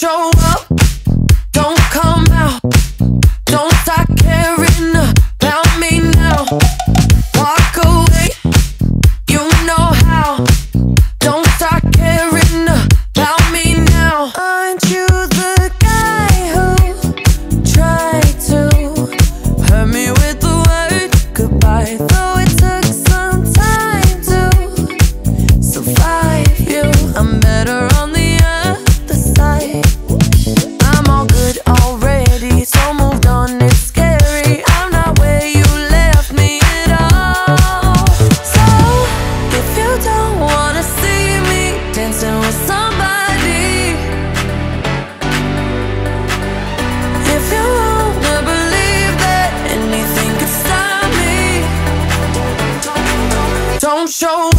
show up, don't come out, don't start caring about me now. Walk away, you know how, don't start caring about me now. Aren't you the guy who tried to hurt me with the word goodbye? Though it took some time to survive you, I'm better on the I'm all good already, so moved on, it's scary. I'm not where you left me at all. So, if you don't wanna see me dancing with somebody, if you wanna believe that anything could stop me, don't show up.